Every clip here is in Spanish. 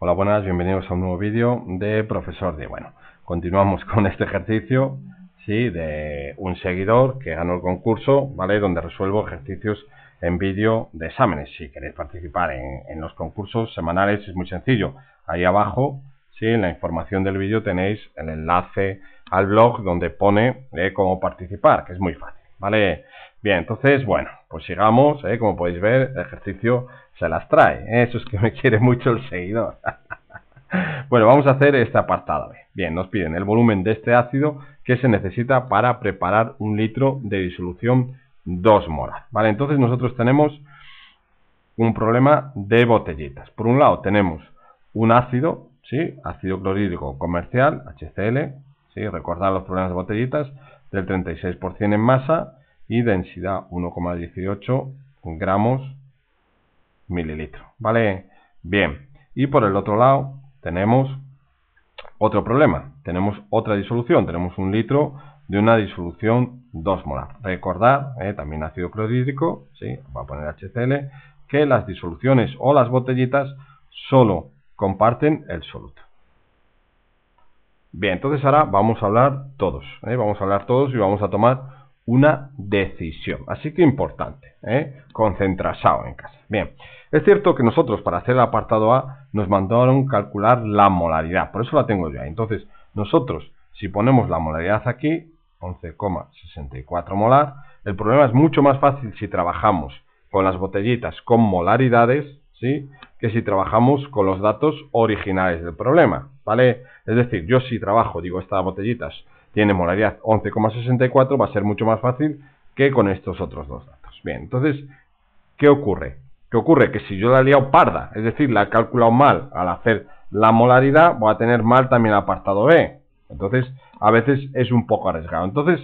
Hola, buenas, bienvenidos a un nuevo vídeo de Profesor D. Bueno, continuamos con este ejercicio, sí, de un seguidor que ganó el concurso, ¿vale? Donde resuelvo ejercicios en vídeo de exámenes. Si queréis participar en los concursos semanales es muy sencillo. Ahí abajo, sí, en la información del vídeo tenéis el enlace al blog donde pone cómo participar, que es muy fácil, ¿vale? Bien, entonces, bueno, pues sigamos, como podéis ver, el ejercicio se las trae, eso es que me quiere mucho el seguidor. Bueno, vamos a hacer este apartado. Bien, nos piden el volumen de este ácido que se necesita para preparar 1 litro de disolución 2 molar. Vale, entonces nosotros tenemos un problema de botellitas. Por un lado tenemos un ácido, ¿sí? Ácido clorhídrico comercial, HCl, ¿sí? Recordad los problemas de botellitas, del 36% en masa y densidad 1,18 gramos mililitro, ¿vale? Bien, y por el otro lado tenemos otro problema, tenemos otra disolución, tenemos 1 litro de una disolución 2 molar. Recordad, también ácido clorhídrico, ¿sí? Va a poner HCl, que las disoluciones o las botellitas solo comparten el soluto. Bien, entonces ahora vamos a hablar todos, vamos a hablar todos y vamos a tomar una decisión, así que importante, concentrasao en casa. Bien, es cierto que nosotros para hacer el apartado A nos mandaron calcular la molaridad, por eso la tengo yo ahí. Entonces nosotros, si ponemos la molaridad aquí, 11,64 molar, el problema es mucho más fácil si trabajamos con las botellitas con molaridades, ¿sí? Que si trabajamos con los datos originales del problema, ¿vale? Es decir, yo si trabajo, digo, estas botellitas tiene molaridad 11,64, va a ser mucho más fácil que con estos otros dos datos. Bien, entonces, ¿qué ocurre? ¿Qué ocurre? Que si yo la he liado parda, es decir, la he calculado mal al hacer la molaridad, voy a tener mal también el apartado B. Entonces, a veces es un poco arriesgado. Entonces,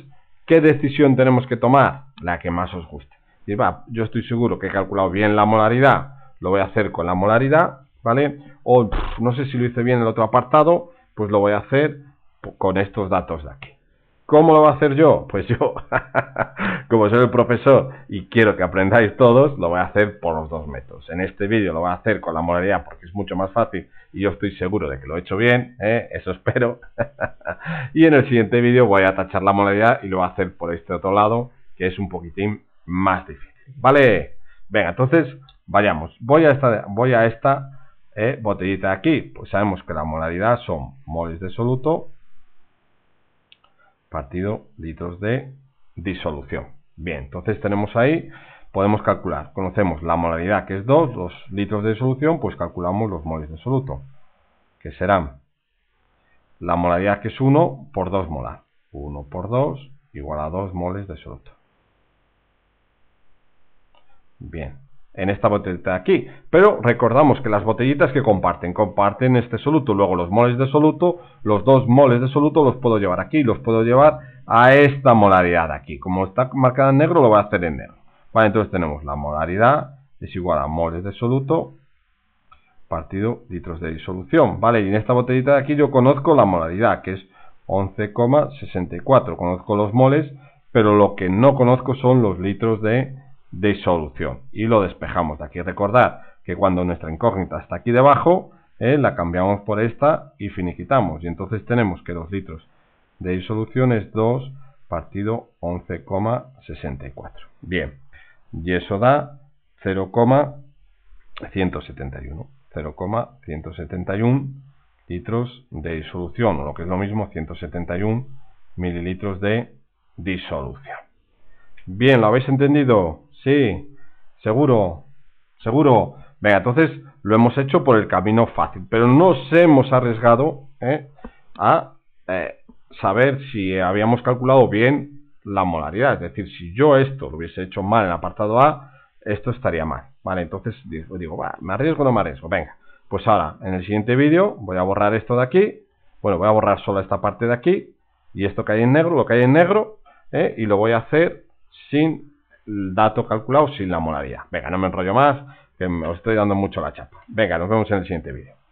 ¿qué decisión tenemos que tomar? La que más os guste. Y va, yo estoy seguro que he calculado bien la molaridad, lo voy a hacer con la molaridad, ¿vale? O no sé si lo hice bien el otro apartado, pues lo voy a hacer con estos datos de aquí. ¿Cómo lo voy a hacer yo? Pues yo, como soy el profesor y quiero que aprendáis todos, lo voy a hacer por los dos métodos. En este vídeo lo voy a hacer con la molaridad porque es mucho más fácil y yo estoy seguro de que lo he hecho bien, eso espero. Y en el siguiente vídeo voy a tachar la molaridad y lo voy a hacer por este otro lado, que es un poquitín más difícil. ¿Vale? Venga, entonces, vayamos. Voy a esta botellita de aquí. Pues sabemos que la molaridad son moles de soluto partido litros de disolución. Bien, entonces tenemos ahí, podemos calcular, conocemos la molaridad que es 2, los litros de disolución, pues calculamos los moles de soluto, que serán la molaridad que es 1 por 2 molar, 1 por 2 igual a 2 moles de soluto. Bien, en esta botellita de aquí, pero recordamos que las botellitas que comparten este soluto, luego los moles de soluto, los 2 moles de soluto los puedo llevar aquí, los puedo llevar a esta molaridad de aquí, como está marcada en negro lo voy a hacer en negro, vale. Entonces tenemos la molaridad es igual a moles de soluto partido litros de disolución, vale, y en esta botellita de aquí yo conozco la molaridad que es 11,64, conozco los moles, pero lo que no conozco son los litros de disolución y lo despejamos de aquí. Recordad que cuando nuestra incógnita está aquí debajo, la cambiamos por esta y finiquitamos, y entonces tenemos que 2 litros de disolución es 2 partido 11,64. Bien, y eso da 0,171 0,171 litros de disolución, o lo que es lo mismo 171 mililitros de disolución. Bien, ¿lo habéis entendido? Sí, seguro, seguro. Venga, entonces lo hemos hecho por el camino fácil, pero nos hemos arriesgado a saber si habíamos calculado bien la molaridad. Es decir, si yo esto lo hubiese hecho mal en el apartado A, esto estaría mal. Vale, entonces digo, va, ¿me arriesgo o no me arriesgo? Venga, pues ahora en el siguiente vídeo voy a borrar esto de aquí. Bueno, voy a borrar solo esta parte de aquí y esto que hay en negro, lo que hay en negro, y lo voy a hacer sin el dato calculado, sin la molaridad. Venga, no me enrollo más, que os estoy dando mucho la chapa. Venga, nos vemos en el siguiente vídeo.